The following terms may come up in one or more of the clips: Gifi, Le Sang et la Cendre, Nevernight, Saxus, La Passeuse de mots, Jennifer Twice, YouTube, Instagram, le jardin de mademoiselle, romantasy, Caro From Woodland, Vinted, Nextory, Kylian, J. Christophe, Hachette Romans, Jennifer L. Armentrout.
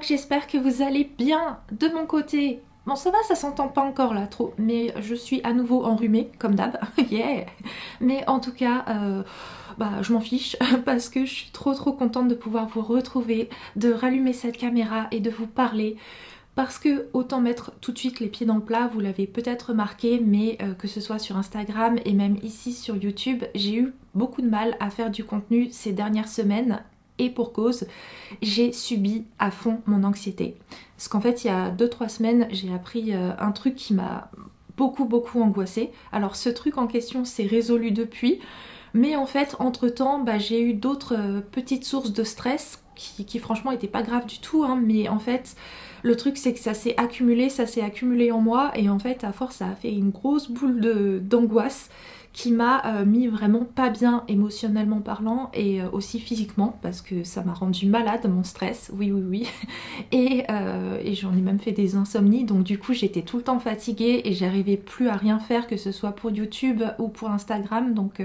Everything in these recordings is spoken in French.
vlog, j'espère que vous allez bien. De mon côté, bon ça va, ça s'entend pas encore là trop, mais je suis à nouveau enrhumée comme d'hab, yeah. Mais en tout cas, je m'en fiche parce que je suis trop contente de pouvoir vous retrouver, de rallumer cette caméra et de vous parler. Parce que autant mettre tout de suite les pieds dans le plat, vous l'avez peut-être remarqué, mais que ce soit sur Instagram et même ici sur YouTube, j'ai eu beaucoup de mal à faire du contenu ces dernières semaines. Et pour cause, j'ai subi à fond mon anxiété. Parce qu'en fait, il y a 2-3 semaines, j'ai appris un truc qui m'a beaucoup angoissée. Alors ce truc en question s'est résolu depuis, mais en fait, entre-temps, j'ai eu d'autres petites sources de stress qui franchement n'étaient pas graves du tout, hein, mais en fait, le truc c'est que ça s'est accumulé en moi, et en fait, à force, ça a fait une grosse boule d'angoisse qui m'a mis vraiment pas bien émotionnellement parlant et aussi physiquement parce que ça m'a rendu malade mon stress, oui et j'en ai même fait des insomnies, donc du coup j'étais tout le temps fatiguée et j'arrivais plus à rien faire, que ce soit pour YouTube ou pour Instagram, donc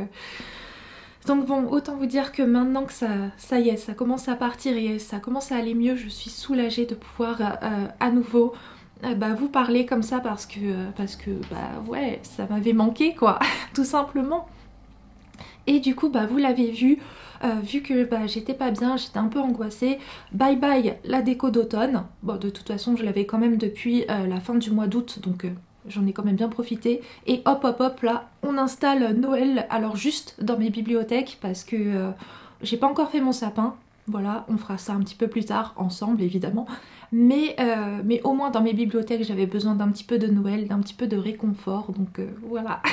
bon, autant vous dire que maintenant que ça y est, ça commence à partir et ça commence à aller mieux, je suis soulagée de pouvoir à nouveau vous parler comme ça parce que ouais, ça m'avait manqué quoi, tout simplement. Et du coup vous l'avez vu, vu que j'étais pas bien, j'étais un peu angoissée, bye bye la déco d'automne. Bon, de toute façon je l'avais quand même depuis la fin du mois d'août, donc j'en ai quand même bien profité. Et hop là on installe Noël, alors juste dans mes bibliothèques parce que j'ai pas encore fait mon sapin. Voilà, on fera ça un petit peu plus tard ensemble évidemment, mais au moins dans mes bibliothèques j'avais besoin d'un petit peu de Noël, d'un petit peu de réconfort, donc voilà.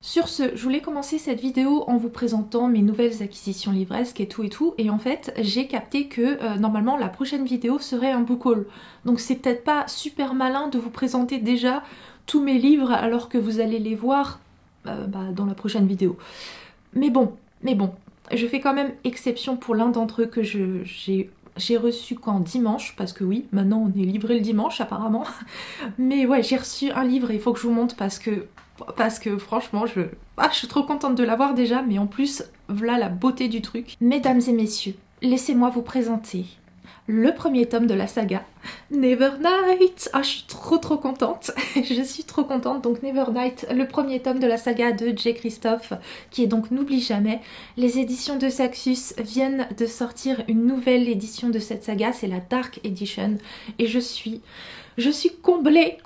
Sur ce, je voulais commencer cette vidéo en vous présentant mes nouvelles acquisitions livresques et tout, et en fait j'ai capté que normalement la prochaine vidéo serait un book haul, donc c'est peut-être pas super malin de vous présenter déjà tous mes livres alors que vous allez les voir dans la prochaine vidéo, mais bon. Je fais quand même exception pour l'un d'entre eux que j'ai reçu quand dimanche, parce que oui, maintenant on est livré le dimanche apparemment. Mais ouais, j'ai reçu un livre et il faut que je vous montre parce que franchement, je suis trop contente de l'avoir déjà, mais en plus, voilà la beauté du truc. Mesdames et messieurs, laissez-moi vous présenter le premier tome de la saga, Nevernight. Ah, je suis trop contente, je suis trop contente. Donc Nevernight, le premier tome de la saga de J. Christophe, qui est donc N'oublie jamais. Les éditions de Saxus viennent de sortir une nouvelle édition de cette saga, c'est la Dark Edition, et je suis comblée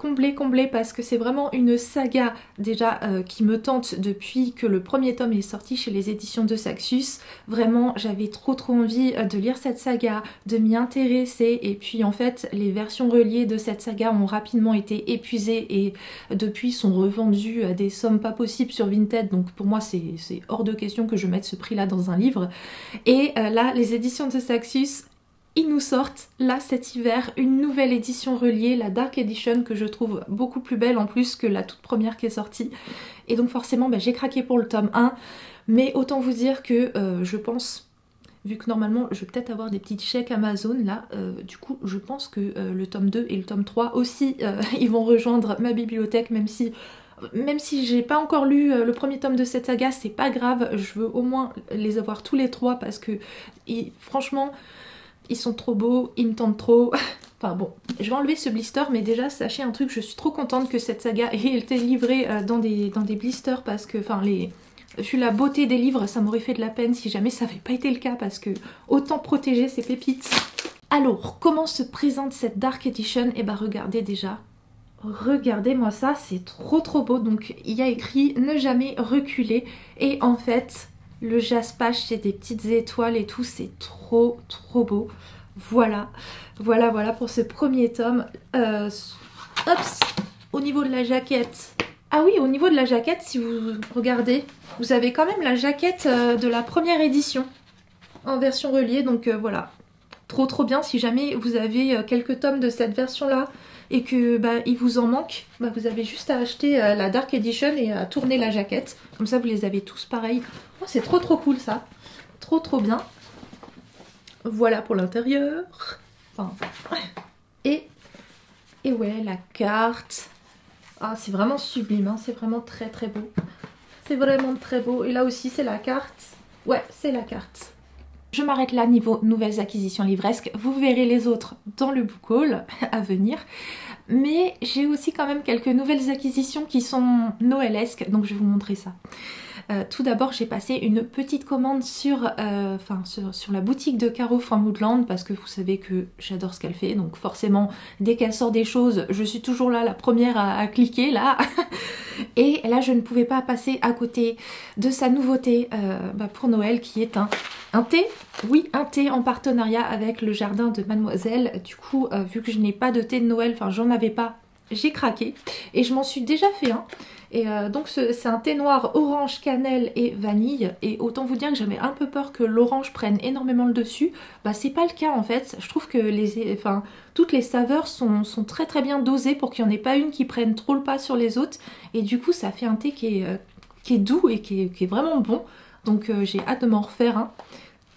parce que c'est vraiment une saga déjà qui me tente depuis que le premier tome est sorti chez les éditions de Saxus. Vraiment, j'avais trop envie de lire cette saga, de m'y intéresser, et puis en fait les versions reliées de cette saga ont rapidement été épuisées et depuis sont revendues à des sommes pas possibles sur Vinted, donc pour moi c'est hors de question que je mette ce prix là dans un livre. Et là les éditions de Saxus, ils nous sortent, là, cet hiver, une nouvelle édition reliée, la Dark Edition, que je trouve beaucoup plus belle en plus que la toute première qui est sortie. Et donc forcément, j'ai craqué pour le tome 1, mais autant vous dire que je pense, vu que normalement je vais peut-être avoir des petits chèques Amazon là, du coup je pense que le tome 2 et le tome 3 aussi, ils vont rejoindre ma bibliothèque, même si j'ai pas encore lu le premier tome de cette saga, c'est pas grave, je veux au moins les avoir tous les trois parce que, franchement... ils sont trop beaux, ils me tentent trop. Enfin bon, je vais enlever ce blister, mais déjà sachez un truc, je suis trop contente que cette saga ait été livrée dans des blisters parce que, vu la beauté des livres, ça m'aurait fait de la peine si jamais ça n'avait pas été le cas parce que autant protéger ces pépites. Alors, comment se présente cette Dark Edition? Eh ben regardez déjà. Regardez-moi ça, c'est trop beau. Donc il y a écrit « Ne jamais reculer » et en fait... le jaspage, c'est des petites étoiles et tout, c'est trop beau. Voilà pour ce premier tome. Ops, au niveau de la jaquette. Ah oui, au niveau de la jaquette, si vous regardez, vous avez quand même la jaquette de la première édition en version reliée. Donc voilà, trop bien. Si jamais vous avez quelques tomes de cette version-là et que il vous en manque, vous avez juste à acheter la Dark Edition et à tourner la jaquette. Comme ça vous les avez tous pareils. Oh, c'est trop cool ça. Trop bien. Voilà pour l'intérieur. Et ouais, la carte. Ah, c'est vraiment sublime, hein. C'est vraiment très beau. C'est vraiment très beau. Et là aussi c'est la carte. Ouais, c'est la carte. Je m'arrête là niveau nouvelles acquisitions livresques, vous verrez les autres dans le book haul à venir. Mais j'ai aussi quand même quelques nouvelles acquisitions qui sont noëlesques, donc je vais vous montrer ça. Tout d'abord, j'ai passé une petite commande sur la boutique de Caro From Woodland, parce que vous savez que j'adore ce qu'elle fait, donc forcément dès qu'elle sort des choses je suis toujours là la première à cliquer là. Et là je ne pouvais pas passer à côté de sa nouveauté pour Noël, qui est un thé, oui un thé en partenariat avec le jardin de mademoiselle. Du coup vu que je n'ai pas de thé de Noël, enfin j'en avais pas, j'ai craqué et je m'en suis déjà fait un. Et donc c'est un thé noir orange, cannelle et vanille, et autant vous dire que j'avais un peu peur que l'orange prenne énormément le dessus. Bah c'est pas le cas en fait, je trouve que toutes les saveurs sont très très bien dosées pour qu'il n'y en ait pas une qui prenne trop le pas sur les autres, et du coup ça fait un thé qui est doux et qui est vraiment bon, donc j'ai hâte de m'en refaire un.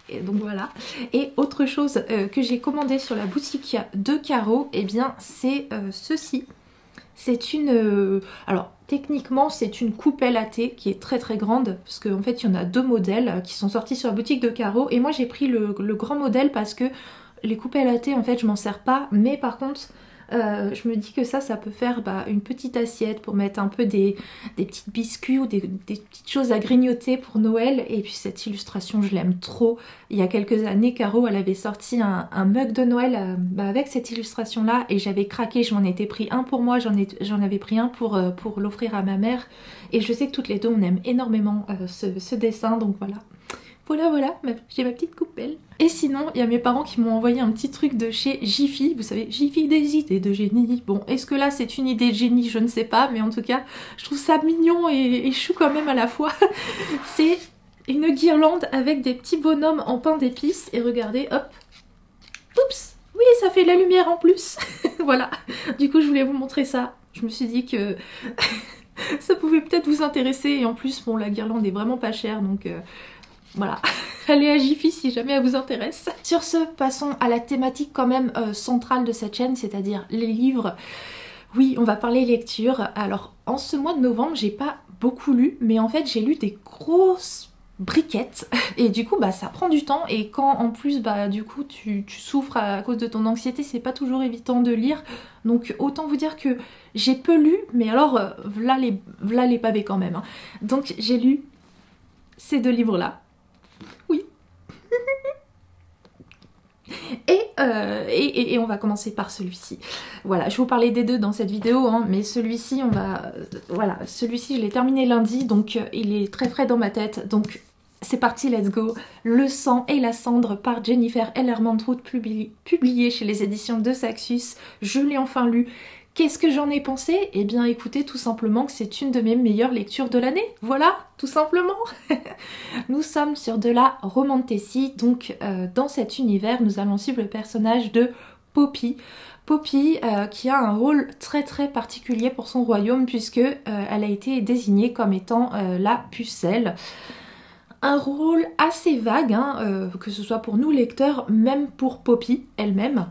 Et donc voilà. Et autre chose que j'ai commandé sur la boutique de Caro, et eh bien c'est ceci. C'est une... alors techniquement c'est une coupelle à thé qui est très très grande, parce qu'en fait il y en a deux modèles qui sont sortis sur la boutique de Caro, et moi j'ai pris le grand modèle parce que les coupelles à thé en fait je m'en sers pas, mais par contre je me dis que ça peut faire une petite assiette pour mettre un peu des petits biscuits ou des petites choses à grignoter pour Noël. Et puis cette illustration je l'aime trop, il y a quelques années Caro elle avait sorti un mug de Noël avec cette illustration là, et j'avais craqué, je m'en étais pris un pour moi, j'en avais pris un pour l'offrir à ma mère, et je sais que toutes les deux on aime énormément ce dessin, donc voilà. Voilà, j'ai ma petite coupelle. Et sinon, il y a mes parents qui m'ont envoyé un petit truc de chez Gifi. Vous savez, Gifi des idées de génie. Bon, est-ce que là c'est une idée de génie? Je ne sais pas, mais en tout cas, je trouve ça mignon et chou quand même à la fois. C'est une guirlande avec des petits bonhommes en pain d'épices. Et regardez, hop. Oups, oui, ça fait de la lumière en plus. Voilà, du coup je voulais vous montrer ça. Je me suis dit que... ça pouvait peut-être vous intéresser. Et en plus, bon, la guirlande est vraiment pas chère, donc... voilà, allez à Gifi si jamais elle vous intéresse. Sur ce, passons à la thématique quand même centrale de cette chaîne, c'est-à-dire les livres. Oui, on va parler lecture. Alors, en ce mois de novembre, j'ai pas beaucoup lu, mais en fait, j'ai lu des grosses briquettes. Et du coup, ça prend du temps. Et quand, en plus, du coup, tu souffres à cause de ton anxiété, c'est pas toujours évident de lire. Donc, autant vous dire que j'ai peu lu, mais alors, v'là les pavés quand même, hein. Donc, j'ai lu ces deux livres-là. Oui. Et on va commencer par celui-ci. Voilà, je vous parlais des deux dans cette vidéo, hein, mais celui-ci, voilà, celui-ci, je l'ai terminé lundi, donc il est très frais dans ma tête. Donc c'est parti, let's go. Le Sang et la Cendre par Jennifer L. Armentrout, publié chez les éditions de Saxus. Je l'ai enfin lu. Qu'est-ce que j'en ai pensé? Eh bien écoutez, tout simplement que c'est une de mes meilleures lectures de l'année. Voilà, tout simplement. Nous sommes sur de la romantasy, donc dans cet univers, nous allons suivre le personnage de Poppy. Poppy qui a un rôle très très particulier pour son royaume, puisque elle a été désignée comme étant la pucelle. Un rôle assez vague, hein, que ce soit pour nous lecteurs, même pour Poppy elle-même.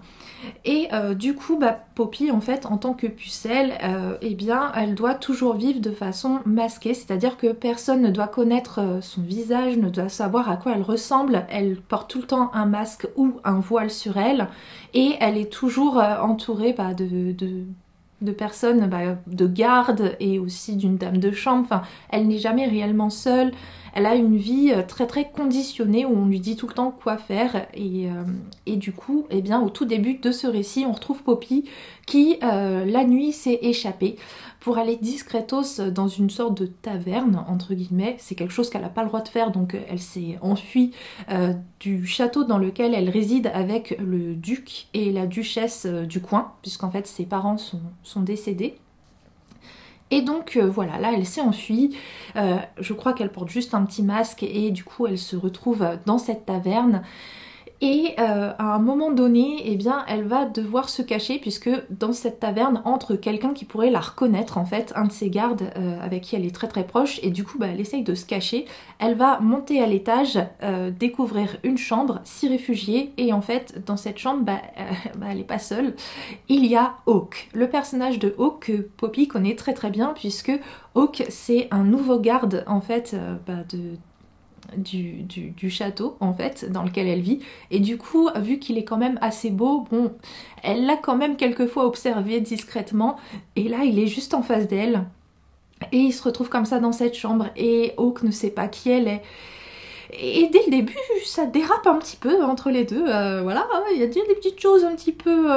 Et du coup, Poppy, en fait, en tant que pucelle, eh bien, elle doit toujours vivre de façon masquée, c'est-à-dire que personne ne doit connaître son visage, ne doit savoir à quoi elle ressemble. Elle porte tout le temps un masque ou un voile sur elle, et elle est toujours entourée de personnes, de garde, et aussi d'une dame de chambre. Enfin, elle n'est jamais réellement seule. Elle a une vie très très conditionnée où on lui dit tout le temps quoi faire, et du coup, eh bien, au tout début de ce récit, on retrouve Poppy qui, la nuit, s'est échappée pour aller discretos dans une sorte de taverne, entre guillemets. C'est quelque chose qu'elle n'a pas le droit de faire, donc elle s'est enfuie du château dans lequel elle réside avec le duc et la duchesse du coin, puisqu'en fait ses parents sont décédés. Et donc voilà, là elle s'est enfuie, je crois qu'elle porte juste un petit masque, et du coup elle se retrouve dans cette taverne. Et à un moment donné, eh bien, elle va devoir se cacher, puisque dans cette taverne entre quelqu'un qui pourrait la reconnaître, en fait, un de ses gardes avec qui elle est très très proche, et du coup elle essaye de se cacher. Elle va monter à l'étage, découvrir une chambre, s'y réfugier, et en fait dans cette chambre, elle n'est pas seule, il y a Hawk. Le personnage de Hawk que Poppy connaît très très bien, puisque Hawk c'est un nouveau garde en fait du château en fait dans lequel elle vit, et du coup vu qu'il est quand même assez beau, bon elle l'a quand même quelquefois observé discrètement, et là il est juste en face d'elle et il se retrouve comme ça dans cette chambre et Hawk ne sait pas qui elle est. Et dès le début, ça dérape un petit peu entre les deux, voilà, il y a des petites choses un petit peu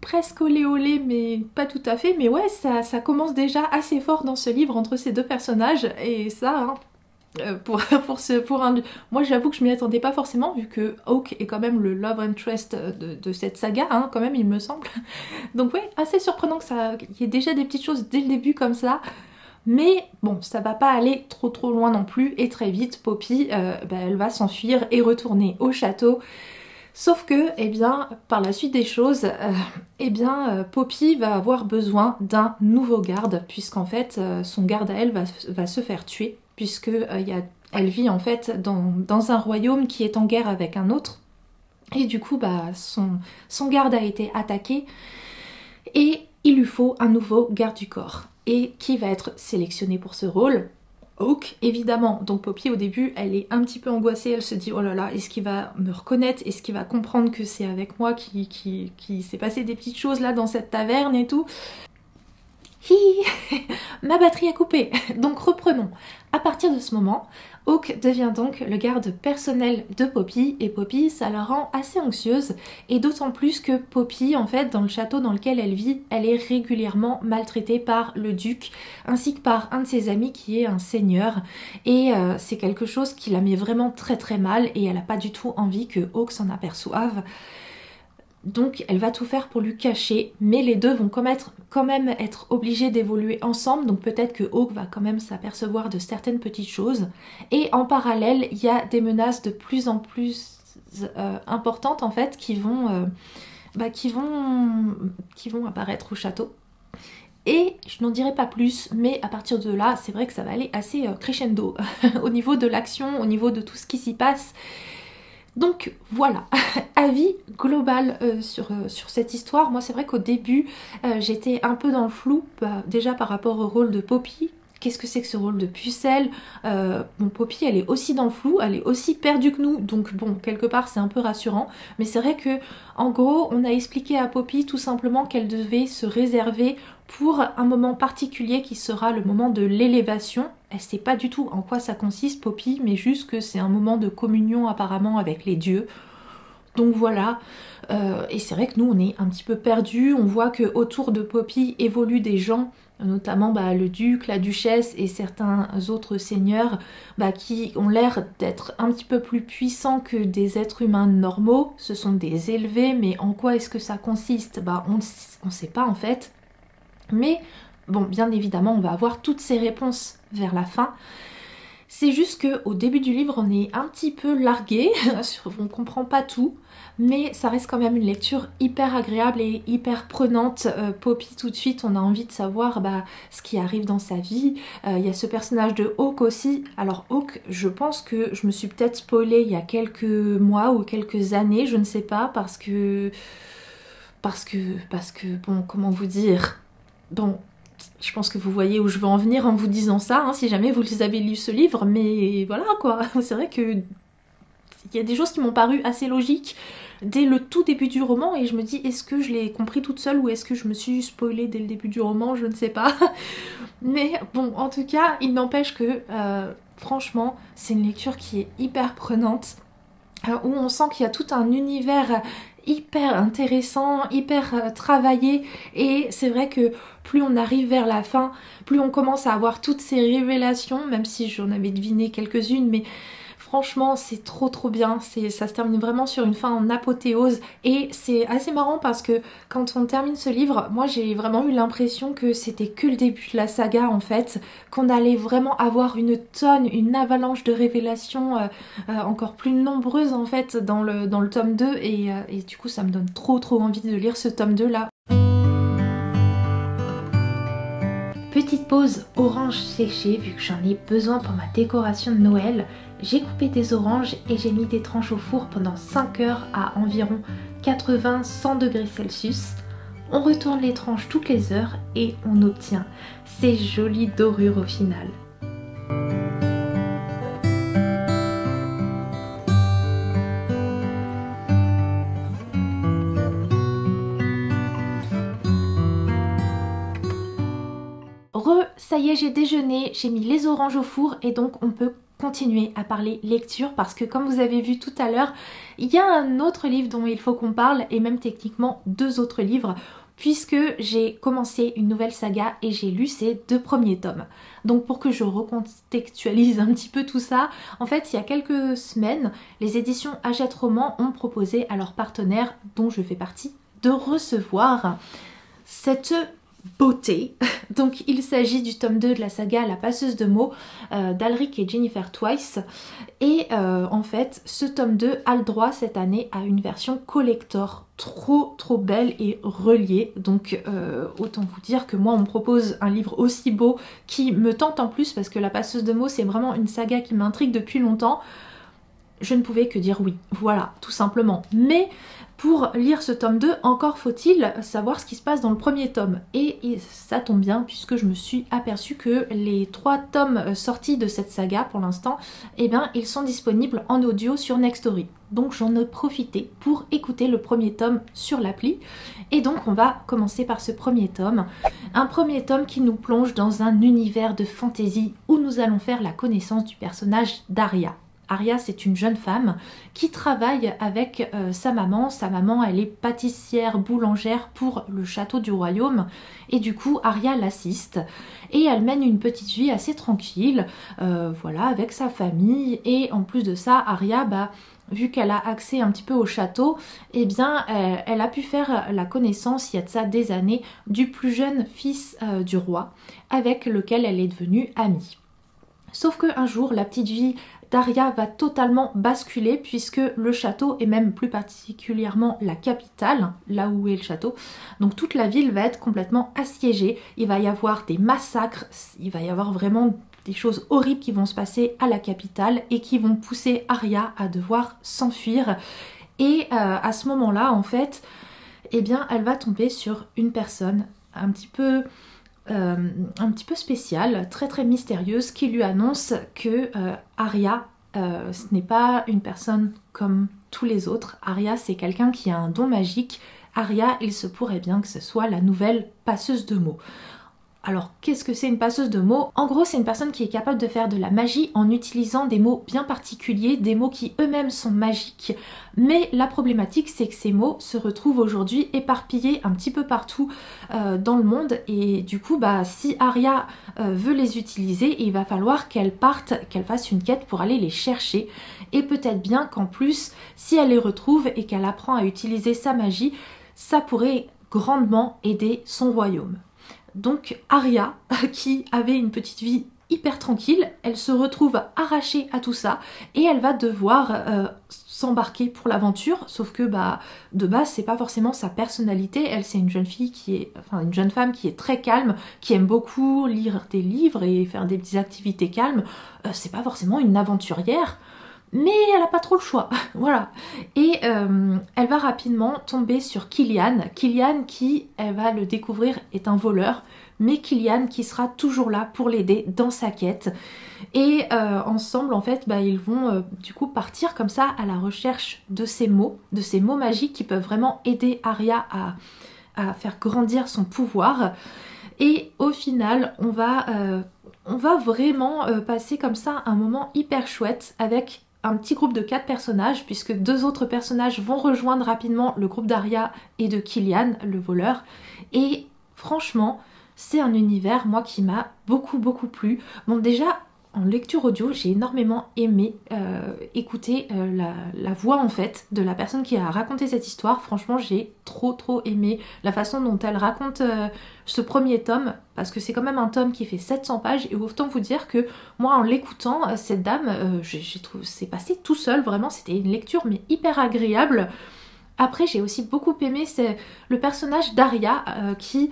presque olé-olé, mais pas tout à fait, mais ouais, ça commence déjà assez fort dans ce livre entre ces deux personnages, et ça, hein, moi j'avoue que je m'y attendais pas forcément, vu que Hawk est quand même le love interest de cette saga, hein, quand même, il me semble. Donc ouais, assez surprenant que ça, qu'il y ait déjà des petites choses dès le début comme ça. Mais bon, ça va pas aller trop loin non plus, et très vite Poppy, elle va s'enfuir et retourner au château. Sauf que, eh bien, par la suite des choses, Poppy va avoir besoin d'un nouveau garde, puisqu'en fait, son garde à elle va se faire tuer, puisque elle vit en fait dans un royaume qui est en guerre avec un autre, et du coup, son garde a été attaqué, et il lui faut un nouveau garde du corps. Et qui va être sélectionné pour ce rôle? Hawk, évidemment. Donc Poppy, au début, elle est un petit peu angoissée, elle se dit « Oh là là, est-ce qu'il va me reconnaître? Est-ce qu'il va comprendre que c'est avec moi qui s'est passé des petites choses là dans cette taverne et tout ?» Ma batterie a coupé. Donc reprenons. À partir de ce moment, Hawk devient donc le garde personnel de Poppy, et Poppy, ça la rend assez anxieuse, et d'autant plus que Poppy, en fait, dans le château dans lequel elle vit, elle est régulièrement maltraitée par le duc, ainsi que par un de ses amis qui est un seigneur, et c'est quelque chose qui la met vraiment très mal, et elle n'a pas du tout envie que Hawk s'en aperçoive. Donc elle va tout faire pour lui cacher, mais les deux vont quand même être obligés d'évoluer ensemble, donc peut-être que Hawk va quand même s'apercevoir de certaines petites choses. Et en parallèle, il y a des menaces de plus en plus importantes en fait qui vont apparaître au château. Et je n'en dirai pas plus, mais à partir de là, c'est vrai que ça va aller assez crescendo au niveau de l'action, au niveau de tout ce qui s'y passe. Donc voilà, avis global sur cette histoire. Moi c'est vrai qu'au début j'étais un peu dans le flou, déjà par rapport au rôle de Poppy. Qu'est-ce que c'est que ce rôle de pucelle? Bon, Poppy elle est aussi dans le flou, elle est aussi perdue que nous, donc bon quelque part c'est un peu rassurant. Mais c'est vrai que en gros on a expliqué à Poppy tout simplement qu'elle devait se réserver pour un moment particulier qui sera le moment de l'élévation. Elle sait pas du tout en quoi ça consiste Poppy, mais juste que c'est un moment de communion apparemment avec les dieux. Donc voilà, et c'est vrai que nous on est un petit peu perdus, on voit que autour de Poppy évoluent des gens, notamment le duc, la duchesse et certains autres seigneurs qui ont l'air d'être un petit peu plus puissants que des êtres humains normaux, ce sont des élevés, mais en quoi est-ce que ça consiste? On ne sait pas en fait, mais bon bien évidemment on va avoir toutes ces réponses vers la fin. C'est juste qu'au début du livre, on est un petit peu largué, on comprend pas tout, mais ça reste quand même une lecture hyper agréable et hyper prenante. Poppy, tout de suite, on a envie de savoir ce qui arrive dans sa vie. Il y a ce personnage de Hawk aussi. Alors Hawk, je pense que je me suis peut-être spoilée il y a quelques mois ou quelques années, je ne sais pas, parce que bon, comment vous dire, bon... Je pense que vous voyez où je veux en venir en vous disant ça, hein, si jamais vous avez lu ce livre, mais voilà quoi, c'est vrai que il y a des choses qui m'ont paru assez logiques dès le tout début du roman, et je me dis est-ce que je l'ai compris toute seule ou est-ce que je me suis spoilée dès le début du roman, je ne sais pas. Mais bon, en tout cas, il n'empêche que franchement, c'est une lecture qui est hyper prenante, où on sent qu'il y a tout un univers hyper intéressant, hyper travaillé, et c'est vrai que plus on arrive vers la fin, plus on commence à avoir toutes ces révélations, même si j'en avais deviné quelques-unes, mais franchement c'est trop bien, ça se termine vraiment sur une fin en apothéose, et c'est assez marrant parce que quand on termine ce livre, moi j'ai vraiment eu l'impression que c'était que le début de la saga en fait, qu'on allait vraiment avoir une tonne, une avalanche de révélations encore plus nombreuses en fait dans le tome 2, et du coup ça me donne trop envie de lire ce tome 2 là. Petite pause orange séchée vu que j'en ai besoin pour ma décoration de Noël. J'ai coupé des oranges et j'ai mis des tranches au four pendant 5 heures à environ 80-100 degrés Celsius. On retourne les tranches toutes les heures et on obtient ces jolies dorures au final. ça y est, j'ai déjeuné, j'ai mis les oranges au four et donc on peut continuer à parler lecture parce que comme vous avez vu tout à l'heure, il y a un autre livre dont il faut qu'on parle et même techniquement deux autres livres puisque j'ai commencé une nouvelle saga et j'ai lu ces deux premiers tomes. Donc pour que je recontextualise un petit peu tout ça, en fait il y a quelques semaines, les éditions Hachette Romans ont proposé à leurs partenaires, dont je fais partie, de recevoir cette beauté. Donc il s'agit du tome 2 de la saga La Passeuse de mots d'Alric et Jennifer Twice et en fait ce tome 2 a le droit cette année à une version collector trop belle et reliée, donc autant vous dire que moi on me propose un livre aussi beau qui me tente en plus parce que La Passeuse de mots c'est vraiment une saga qui m'intrigue depuis longtemps. Je ne pouvais que dire oui, voilà, tout simplement. Mais pour lire ce tome 2, encore faut-il savoir ce qui se passe dans le premier tome. Et ça tombe bien puisque je me suis aperçue que les 3 tomes sortis de cette saga pour l'instant, eh bien ils sont disponibles en audio sur Nextory. Donc j'en ai profité pour écouter le premier tome sur l'appli. Et donc on va commencer par ce premier tome. Un premier tome qui nous plonge dans un univers de fantaisie où nous allons faire la connaissance du personnage d'Aria. Aria, c'est une jeune femme qui travaille avec sa maman. Sa maman, elle est pâtissière, boulangère pour le château du royaume. Et du coup, Aria l'assiste. Et elle mène une petite vie assez tranquille, voilà, avec sa famille. Et en plus de ça, Aria, bah, vu qu'elle a accès un petit peu au château, eh bien, elle a pu faire la connaissance, il y a de ça des années, du plus jeune fils du roi, avec lequel elle est devenue amie. Sauf qu'un jour, la petite vie d'Aria va totalement basculer puisque le château et même plus particulièrement la capitale, là où est le château, donc toute la ville va être complètement assiégée, il va y avoir des massacres, il va y avoir vraiment des choses horribles qui vont se passer à la capitale et qui vont pousser Aria à devoir s'enfuir. Et à ce moment-là, en fait, eh bien, elle va tomber sur une personne un petit peu spéciale, très mystérieuse, qui lui annonce que Aria, ce n'est pas une personne comme tous les autres. Aria, c'est quelqu'un qui a un don magique. Aria, il se pourrait bien que ce soit la nouvelle passeuse de mots. Alors qu'est-ce que c'est une passeuse de mots? En gros, c'est une personne qui est capable de faire de la magie en utilisant des mots bien particuliers, des mots qui eux-mêmes sont magiques. Mais la problématique, c'est que ces mots se retrouvent aujourd'hui éparpillés un petit peu partout dans le monde. Et du coup, bah, si Aria veut les utiliser, il va falloir qu'elle parte, qu'elle fasse une quête pour aller les chercher. Et peut-être bien qu'en plus, si elle les retrouve et qu'elle apprend à utiliser sa magie, ça pourrait grandement aider son royaume. Donc Aria, qui avait une petite vie hyper tranquille, elle se retrouve arrachée à tout ça et elle va devoir s'embarquer pour l'aventure, sauf que bah, de base c'est pas forcément sa personnalité. Elle, c'est une jeune fille qui est, enfin une jeune femme qui est très calme, qui aime beaucoup lire des livres et faire des petites activités calmes, c'est pas forcément une aventurière. Mais elle n'a pas trop le choix, voilà. Et elle va rapidement tomber sur Kylian. Kylian qui, elle va le découvrir, est un voleur. Mais Kylian qui sera toujours là pour l'aider dans sa quête. Et ensemble, en fait, bah, ils vont du coup partir comme ça à la recherche de ces mots magiques qui peuvent vraiment aider Aria à faire grandir son pouvoir. Et au final, on va vraiment passer comme ça un moment hyper chouette avec un petit groupe de 4 personnages, puisque 2 autres personnages vont rejoindre rapidement le groupe d'Aria et de Kylian, le voleur. Et franchement, c'est un univers, moi, qui m'a beaucoup plu. Bon, déjà, en lecture audio, j'ai énormément aimé écouter la voix, en fait, de la personne qui a raconté cette histoire. Franchement, j'ai trop aimé la façon dont elle raconte ce premier tome, parce que c'est quand même un tome qui fait 700 pages, et autant vous dire que moi, en l'écoutant, cette dame, j'ai trouvé, c'est passé tout seul, vraiment, c'était une lecture mais hyper agréable. Après, j'ai aussi beaucoup aimé le personnage d'Aria, qui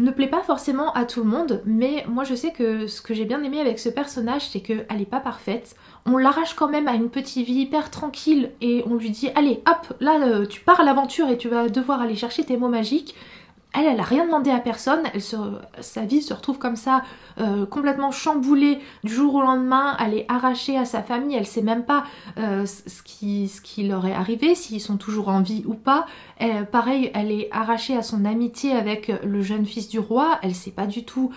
ne plaît pas forcément à tout le monde, mais moi je sais que ce que j'ai bien aimé avec ce personnage, c'est qu'elle n'est pas parfaite. On l'arrache quand même à une petite vie hyper tranquille et on lui dit « Allez, hop, là tu pars à l'aventure et tu vas devoir aller chercher tes mots magiques ». Elle, elle n'a rien demandé à personne, sa vie se retrouve comme ça, complètement chamboulée du jour au lendemain, elle est arrachée à sa famille, elle ne sait même pas ce qui leur est arrivé, s'ils sont toujours en vie ou pas. Pareil, elle est arrachée à son amitié avec le jeune fils du roi, elle ne sait pas du tout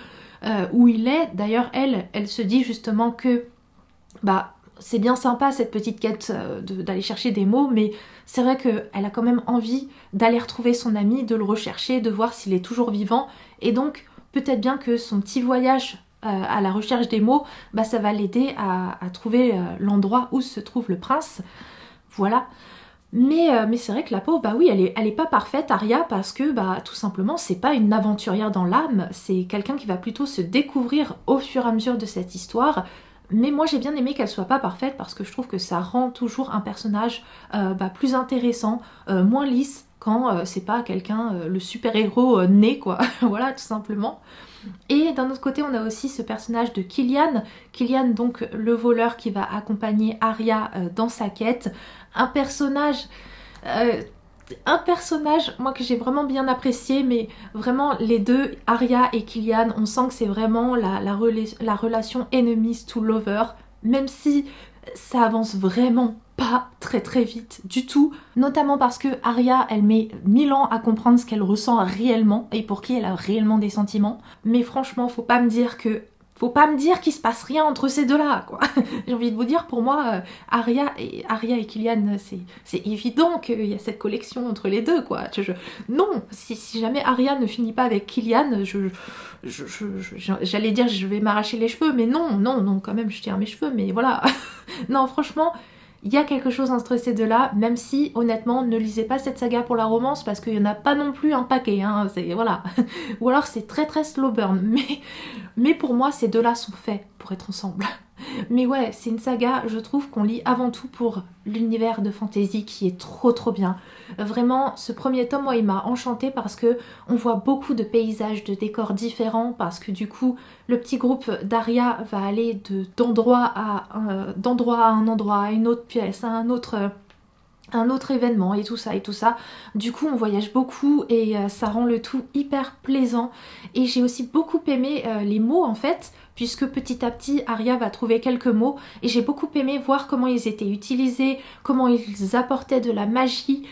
où il est. D'ailleurs, elle se dit justement que bah c'est bien sympa cette petite quête d'aller chercher des mots, mais c'est vrai qu'elle a quand même envie d'aller retrouver son ami, de le rechercher, de voir s'il est toujours vivant, et donc peut-être bien que son petit voyage à la recherche des mots, bah ça va l'aider à trouver l'endroit où se trouve le prince, voilà. Mais c'est vrai que la pauvre, bah oui, elle est pas parfaite, Aria, parce que bah tout simplement c'est pas une aventurière dans l'âme, c'est quelqu'un qui va plutôt se découvrir au fur et à mesure de cette histoire. Mais moi j'ai bien aimé qu'elle soit pas parfaite parce que je trouve que ça rend toujours un personnage plus intéressant, moins lisse quand c'est pas quelqu'un, le super-héros né quoi, voilà tout simplement. Et d'un autre côté on a aussi ce personnage de Kylian donc le voleur qui va accompagner Aria dans sa quête, un personnage moi que j'ai vraiment bien apprécié, mais vraiment les deux, Aria et Kylian, on sent que c'est vraiment la relation enemies to lover, même si ça avance vraiment pas très vite du tout, notamment parce que Aria elle met 1000 ans à comprendre ce qu'elle ressent réellement et pour qui elle a réellement des sentiments, mais franchement faut pas me dire qu'il se passe rien entre ces deux-là, quoi. J'ai envie de vous dire, pour moi, Aria et Kylian, c'est évident qu'il y a cette connexion entre les deux, quoi. Non, si jamais Aria ne finit pas avec Kylian, j'allais dire je vais m'arracher les cheveux, mais non, quand même, je tiens mes cheveux, mais voilà. Non, franchement, il y a quelque chose entre ces deux-là, même si, honnêtement, ne lisez pas cette saga pour la romance, parce qu'il n'y en a pas non plus un paquet, hein, voilà. Ou alors c'est très slow burn, mais pour moi, ces deux-là sont faits pour être ensemble. Mais ouais, c'est une saga, je trouve, qu'on lit avant tout pour l'univers de fantasy qui est trop bien. Vraiment, ce premier tome, moi, il m'a enchantée parce que on voit beaucoup de paysages, de décors différents, parce que du coup, le petit groupe d'Aria va aller d'endroit à un endroit, à une autre pièce, à un autre événement et tout ça. Du coup on voyage beaucoup et ça rend le tout hyper plaisant, et j'ai aussi beaucoup aimé les mots en fait, puisque petit à petit Aria va trouver quelques mots et j'ai beaucoup aimé voir comment ils étaient utilisés, comment ils apportaient de la magie.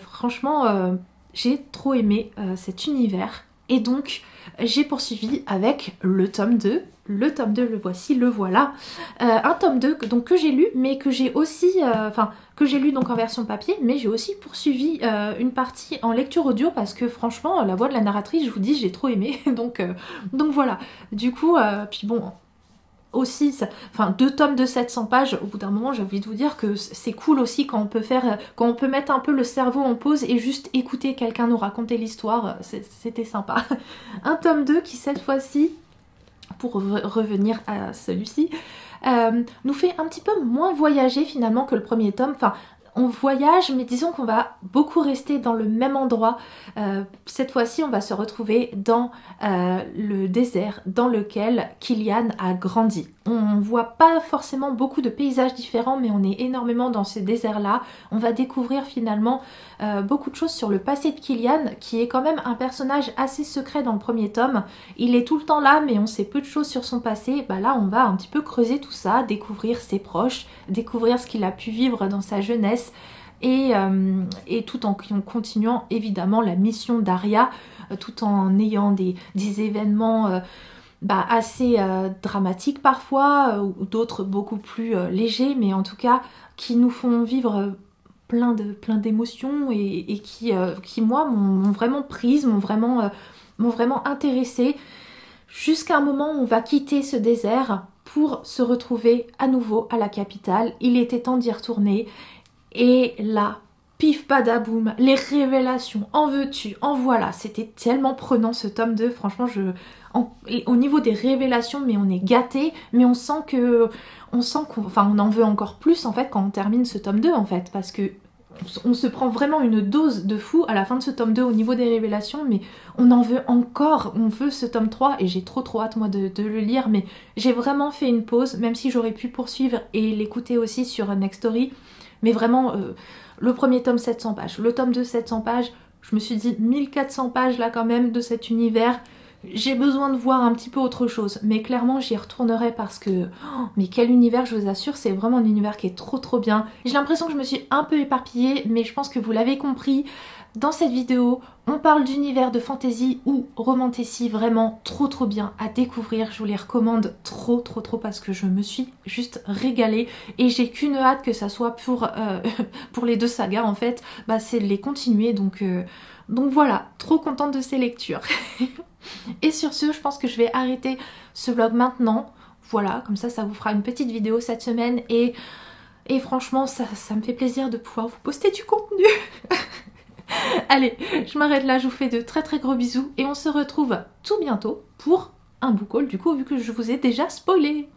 Franchement j'ai trop aimé cet univers, et donc j'ai poursuivi avec le tome 2. Le tome 2, le voici, le voilà. Un tome 2 donc, que j'ai lu, mais que j'ai aussi... que j'ai lu donc en version papier, mais j'ai aussi poursuivi une partie en lecture audio parce que franchement, la voix de la narratrice, je vous dis, j'ai trop aimé. Donc voilà. Du coup, puis bon... aussi, enfin 2 tomes de 700 pages, au bout d'un moment j'ai envie de vous dire que c'est cool aussi quand on peut faire, quand on peut mettre un peu le cerveau en pause et juste écouter quelqu'un nous raconter l'histoire, c'était sympa. Un tome 2 qui cette fois-ci, pour revenir à celui-ci, nous fait un petit peu moins voyager finalement que le premier tome, enfin on voyage mais disons qu'on va beaucoup rester dans le même endroit. Cette fois-ci on va se retrouver dans le désert dans lequel Kylian a grandi. On voit pas forcément beaucoup de paysages différents, mais on est énormément dans ce désert là. On va découvrir finalement beaucoup de choses sur le passé de Kylian, qui est quand même un personnage assez secret dans le premier tome. Il est tout le temps là mais on sait peu de choses sur son passé. Bah là on va un petit peu creuser tout ça, découvrir ses proches, découvrir ce qu'il a pu vivre dans sa jeunesse. Et tout en continuant évidemment la mission d'Aria, tout en ayant des événements assez dramatiques parfois, ou d'autres beaucoup plus légers, mais en tout cas qui nous font vivre plein d'émotions et qui moi m'ont vraiment prise, m'ont vraiment intéressée, jusqu'à un moment où on va quitter ce désert pour se retrouver à nouveau à la capitale. Il était temps d'y retourner. Et là, pif badaboum, les révélations, en veux-tu, en voilà, c'était tellement prenant ce tome 2, franchement, au niveau des révélations, mais on est gâté, mais on en veut encore plus en fait quand on termine ce tome 2 en fait, parce que on se prend vraiment une dose de fou à la fin de ce tome 2 au niveau des révélations, mais on en veut encore, on veut ce tome 3 et j'ai trop hâte moi de le lire, mais j'ai vraiment fait une pause, même si j'aurais pu poursuivre et l'écouter aussi sur Next Story. Mais vraiment, le premier tome 700 pages, le tome 2 700 pages, je me suis dit 1400 pages là quand même de cet univers, j'ai besoin de voir un petit peu autre chose. Mais clairement j'y retournerai parce que, oh, mais quel univers, je vous assure, c'est vraiment un univers qui est trop bien. J'ai l'impression que je me suis un peu éparpillée, mais je pense que vous l'avez compris. Dans cette vidéo, on parle d'univers de fantasy ou romantasy vraiment trop bien à découvrir. Je vous les recommande trop parce que je me suis juste régalée et j'ai qu'une hâte que ça soit pour les deux sagas en fait, bah, c'est de les continuer donc voilà, trop contente de ces lectures. Et sur ce, je pense que je vais arrêter ce vlog maintenant. Voilà, comme ça, ça vous fera une petite vidéo cette semaine et franchement, ça me fait plaisir de pouvoir vous poster du contenu. Allez, je m'arrête là, je vous fais de très gros bisous et on se retrouve tout bientôt pour un book haul, du coup, vu que je vous ai déjà spoilé.